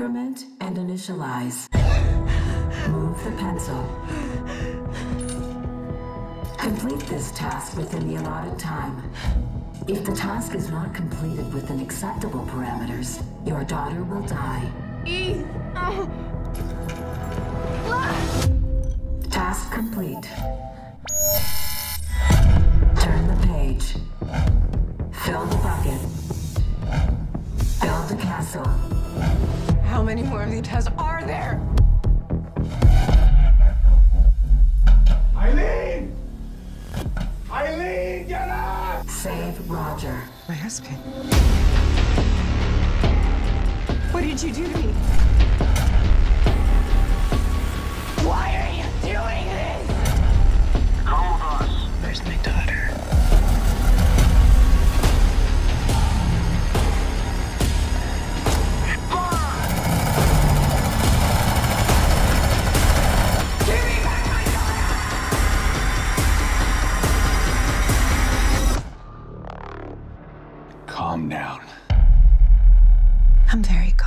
Increment and initialize. Move the pencil. Complete this task within the allotted time. If the task is not completed within acceptable parameters, your daughter will die. Task complete. Turn the page. Fill the bucket. Build the castle. How many more of these tests are there? Eileen! Eileen, get up! Save Roger. My husband. What did you do to me? Why are you doing this? Come with us. There's my daughter. Calm down. I'm very